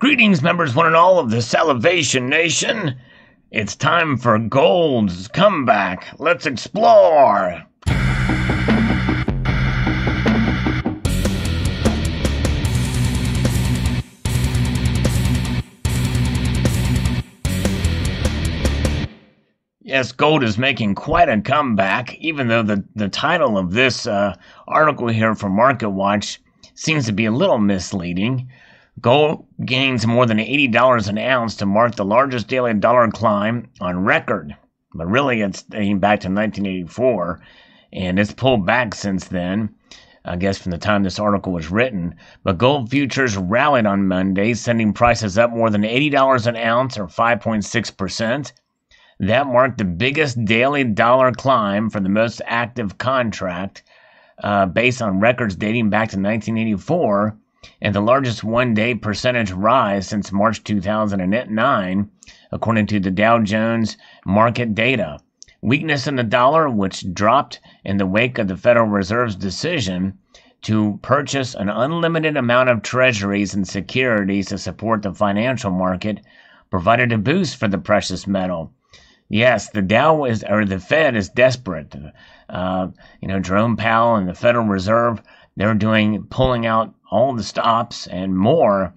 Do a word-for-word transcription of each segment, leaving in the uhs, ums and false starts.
Greetings, members one and all of the Salivation Nation. It's time for gold's comeback. Let's explore. Yes, gold is making quite a comeback, even though the, the title of this uh, article here from MarketWatch seems to be a little misleading. Gold gains more than eighty dollars an ounce to mark the largest daily dollar climb on record. But really, it's dating back to nineteen eighty-four, and it's pulled back since then, I guess from the time this article was written. But gold futures rallied on Monday, sending prices up more than eighty dollars an ounce, or five point six percent. That marked the biggest daily dollar climb for the most active contract uh, based on records dating back to nineteen eighty-four, and the largest one-day percentage rise since March two thousand nine, according to the Dow Jones Market Data. Weakness in the dollar, which dropped in the wake of the Federal Reserve's decision to purchase an unlimited amount of treasuries and securities to support the financial market, provided a boost for the precious metal. Yes, the Dow is, or the Fed is desperate. Uh, you know, Jerome Powell and the Federal Reserve, they're doing, pulling out all the stops and more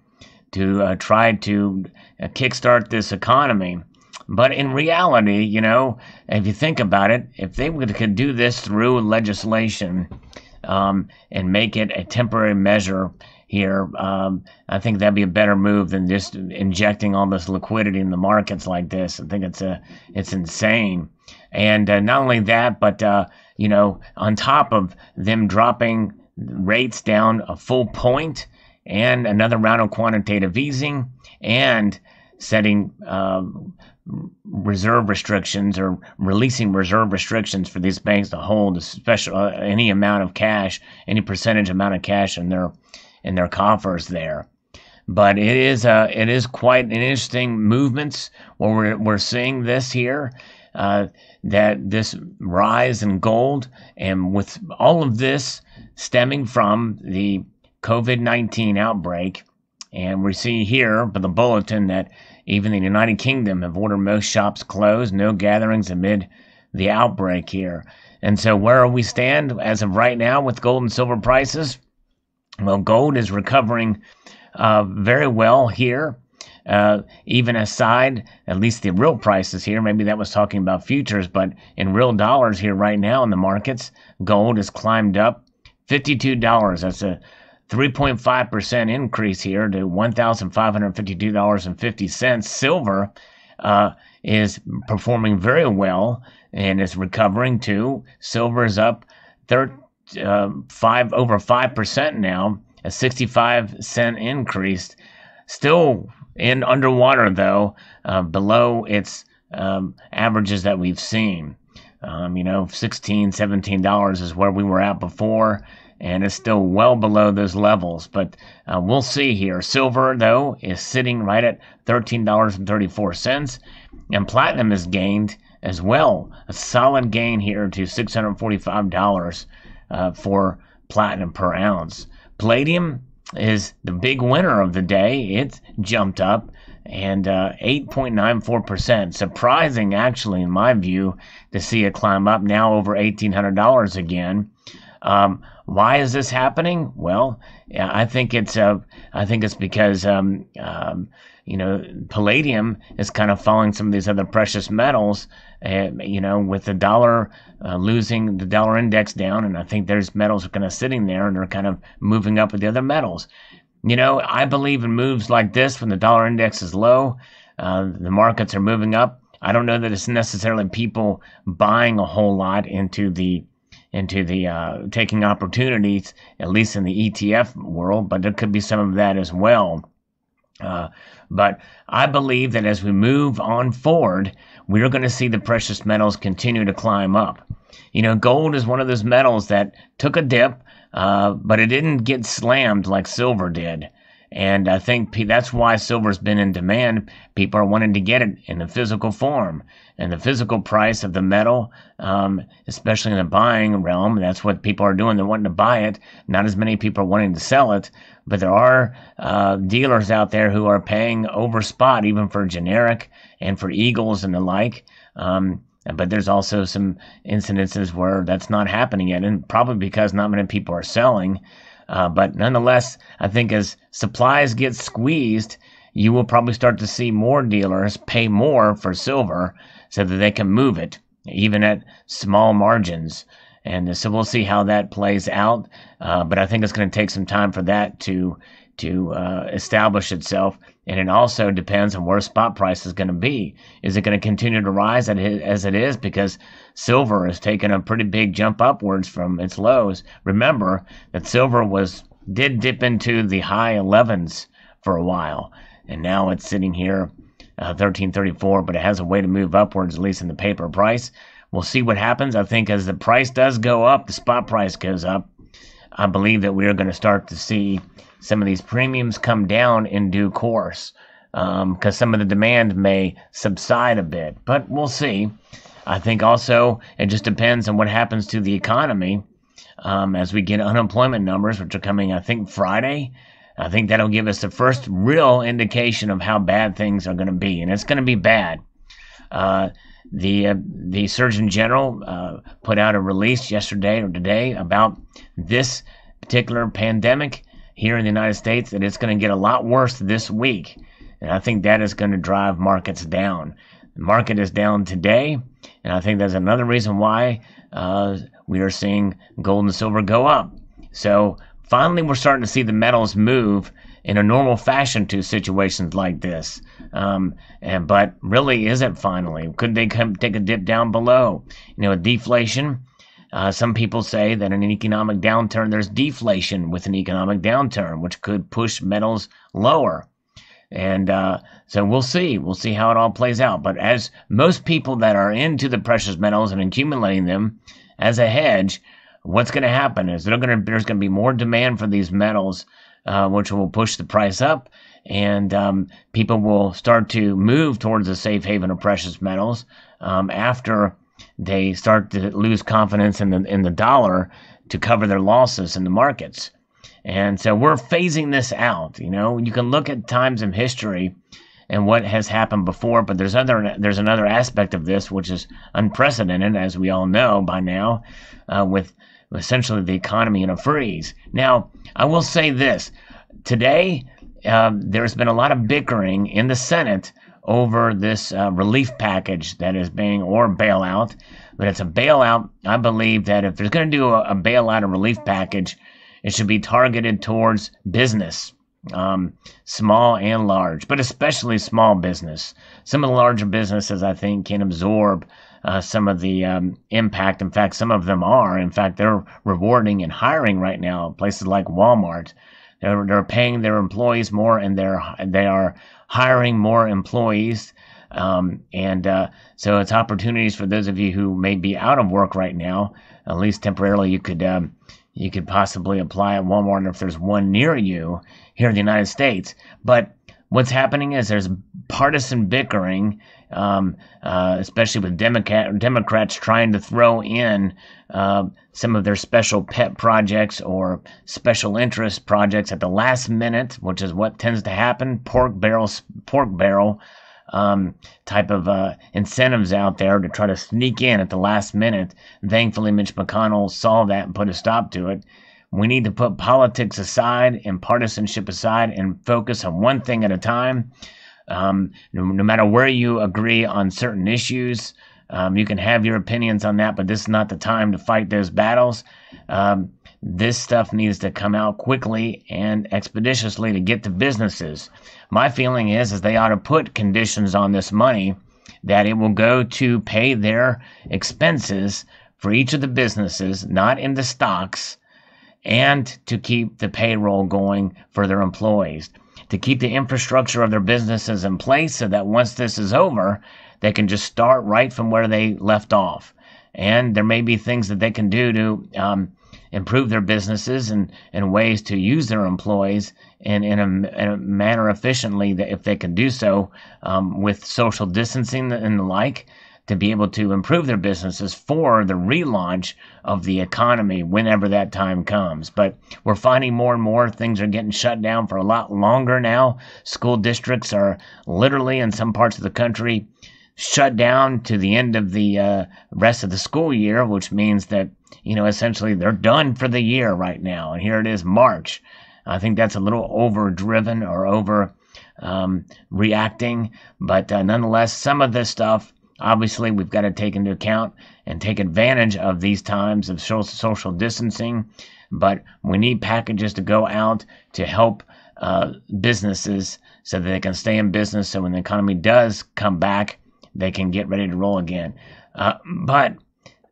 to uh, try to uh, kickstart this economy. But in reality, you know, if you think about it, if they would, could do this through legislation um, and make it a temporary measure here, um, I think that'd be a better move than just injecting all this liquidity in the markets like this. I think it's a, it's insane. And uh, not only that, but uh, you know, on top of them dropping rates down a full point and another round of quantitative easing and setting uh, reserve restrictions or releasing reserve restrictions for these banks to hold a special uh, any amount of cash, any percentage amount of cash in their in their coffers there. But it is uh, it is quite an interesting movements where we're, we're seeing this here, uh, that this rise in gold, and with all of this stemming from the COVID nineteen outbreak. And we see here for the bulletin that even the United Kingdom have ordered most shops closed, no gatherings amid the outbreak here. And so where we stand as of right now with gold and silver prices? Well, gold is recovering uh, very well here, uh, even aside, at least the real prices here. Maybe that was talking about futures, but in real dollars here right now in the markets, gold has climbed up fifty-two dollars. That's a three point five percent increase here to one thousand five hundred fifty-two dollars and fifty cents. Silver uh, is performing very well and is recovering too. Silver is up thirteen percent. Uh, five over five percent now, a sixty-five cent increase. Still in underwater though, uh, below its um, averages that we've seen. Um, you know, sixteen, seventeen dollars is where we were at before, and it's still well below those levels. But uh, we'll see here. Silver though is sitting right at thirteen dollars and thirty-four cents, and platinum has gained as well. A solid gain here to six hundred forty-five dollars. Uh, for platinum per ounce. Palladium is the big winner of the day. It's jumped up and uh, eight point nine four percent. Surprising, actually, in my view, to see it climb up now over eighteen hundred dollars again. Um, why is this happening? Well, I think it's uh, I think it's because um, um, you know, palladium is kind of following some of these other precious metals. Uh, you know, with the dollar uh, losing the dollar index down, and I think there's metals kind of sitting there, and they're kind of moving up with the other metals. You know, I believe in moves like this when the dollar index is low, uh, the markets are moving up. I don't know that it's necessarily people buying a whole lot into the into the uh, taking opportunities, at least in the E T F world, but there could be some of that as well. Uh, but I believe that as we move on forward, we're going to see the precious metals continue to climb up. You know, gold is one of those metals that took a dip, uh, but it didn't get slammed like silver did. And I think that's why silver's been in demand. People are wanting to get it in the physical form, and the physical price of the metal, um, especially in the buying realm. That's what people are doing. They're wanting to buy it. Not as many people are wanting to sell it, but there are uh, dealers out there who are paying over spot, even for generic and for Eagles and the like. Um, but there's also some incidences where that's not happening yet, and probably because not many people are selling. Uh, but nonetheless, I think as supplies get squeezed, you will probably start to see more dealers pay more for silver so that they can move it, even at small margins. And so we'll see how that plays out. Uh, but I think it's going to take some time for that to to uh, establish itself. And it also depends on where spot price is going to be. Is it going to continue to rise as it is? Because silver has taken a pretty big jump upwards from its lows. Remember that silver was did dip into the high elevens for a while, and now it's sitting here uh, thirteen thirty-four, but it has a way to move upwards, at least in the paper price. We'll see what happens. I think as the price does go up, the spot price goes up. I believe that we are going to start to see some of these premiums come down in due course, um, because some of the demand may subside a bit, but we'll see. I think also it just depends on what happens to the economy um, as we get unemployment numbers, which are coming, I think, Friday. I think that'll give us the first real indication of how bad things are going to be, and it's going to be bad. Uh, the uh, the Surgeon General uh, put out a release yesterday or today about this particular pandemic here in the United States, that it's going to get a lot worse this week. And I think that is going to drive markets down. The market is down today, and I think that's another reason why uh, we are seeing gold and silver go up. So finally, we're starting to see the metals move in a normal fashion to situations like this. Um, and, but really, is it finally? Could they come take a dip down below? You know, with deflation, Uh, some people say that in an economic downturn, there's deflation with an economic downturn, which could push metals lower. And uh, so we'll see. We'll see how it all plays out. But as most people that are into the precious metals and accumulating them as a hedge, what's going to happen is they're gonna, there's going to be more demand for these metals, uh, which will push the price up. And um, people will start to move towards a safe haven of precious metals um, after they start to lose confidence in the in the dollar to cover their losses in the markets. And so we're phasing this out. You know, you can look at times in history and what has happened before, but there's other there's another aspect of this which is unprecedented, as we all know by now, uh, with essentially the economy in a freeze. Now, I will say this today: uh, there's been a lot of bickering in the Senate over this uh, relief package that is being, or bailout, but it's a bailout. I believe that if there's going to do a, a bailout or relief package, it should be targeted towards business, um, small and large, but especially small business. Some of the larger businesses, I think, can absorb uh, some of the um, impact. In fact, some of them are. In fact, they're rewarding and hiring right now. Places like Walmart, they're, they're paying their employees more, and they're they are hiring more employees. Um, and uh, so it's opportunities for those of you who may be out of work right now, at least temporarily. You could um, you could possibly apply at Walmart if there's one near you here in the United States. But what's happening is there's partisan bickering, um, uh, especially with Democrat, Democrats trying to throw in uh, some of their special pet projects or special interest projects at the last minute, which is what tends to happen. Pork barrel, pork barrel um, type of uh, incentives out there to try to sneak in at the last minute. Thankfully, Mitch McConnell saw that and put a stop to it. We need to put politics aside and partisanship aside and focus on one thing at a time. Um, no, no matter where you agree on certain issues, um, you can have your opinions on that, but this is not the time to fight those battles. Um, this stuff needs to come out quickly and expeditiously to get to businesses. My feeling is, is they ought to put conditions on this money that it will go to pay their expenses for each of the businesses, not in the stocks, and to keep the payroll going for their employees, to keep the infrastructure of their businesses in place so that once this is over, they can just start right from where they left off. And there may be things that they can do to um, improve their businesses and, and ways to use their employees in, in, a, in a manner efficiently, that if they can do so um, with social distancing and the like, to be able to improve their businesses for the relaunch of the economy whenever that time comes. But we're finding more and more things are getting shut down for a lot longer now. School districts are literally, in some parts of the country, shut down to the end of the uh, rest of the school year, which means that, you know, essentially they're done for the year right now. And here it is, March. I think that's a little overdriven or over um, reacting. But uh, nonetheless, some of this stuff, obviously, we've got to take into account and take advantage of these times of social distancing, but we need packages to go out to help uh, businesses so that they can stay in business, so when the economy does come back, they can get ready to roll again. Uh, but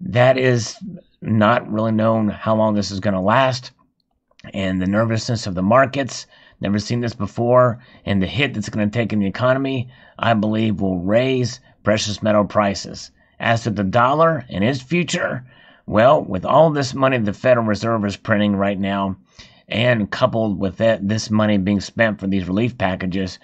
that is not really known how long this is going to last, and the nervousness of the markets, never seen this before, and the hit that's going to take in the economy, I believe, will raise precious metal prices. As to the dollar and its future, well, with all this money the Federal Reserve is printing right now, and coupled with that, this money being spent for these relief packages,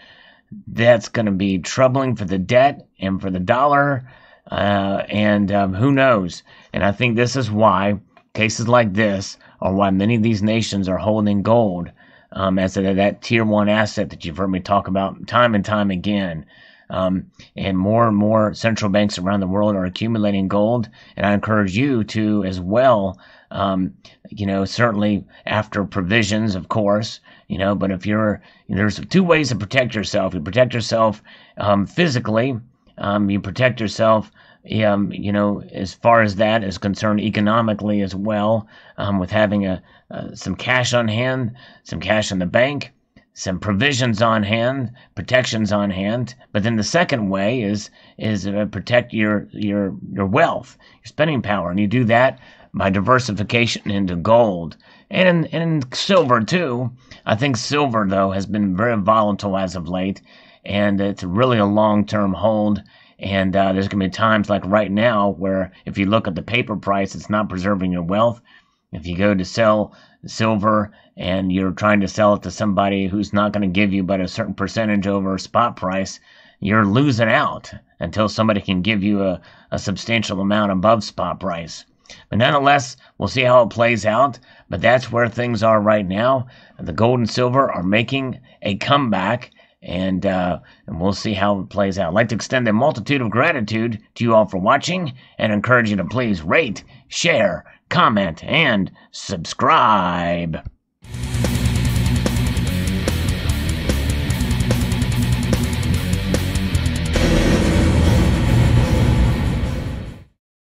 that's going to be troubling for the debt and for the dollar, uh, and um, who knows? And I think this is why cases like this are why many of these nations are holding gold um, as a, that tier one asset that you've heard me talk about time and time again. Um, and more and more central banks around the world are accumulating gold. And I encourage you to as well, um, you know, certainly after provisions, of course, you know, but if you're, there's two ways to protect yourself. You protect yourself um, physically, um, you protect yourself, um, you know, as far as that is concerned economically as well, um, with having a, uh, some cash on hand, some cash in the bank, some provisions on hand, protections on hand. But then the second way is is uh, protect your your your wealth, your spending power, and you do that by diversification into gold and in, and in silver too. I think silver though has been very volatile as of late, and it's really a long-term hold. And uh, there's going to be times like right now where if you look at the paper price, it's not preserving your wealth. If you go to sell silver and you're trying to sell it to somebody who's not going to give you but a certain percentage over spot price, you're losing out until somebody can give you a, a substantial amount above spot price. But nonetheless, we'll see how it plays out. But that's where things are right now. The gold and silver are making a comeback, and uh, and we'll see how it plays out. I'd like to extend a multitude of gratitude to you all for watching, and encourage you to please rate, share, comment, and subscribe.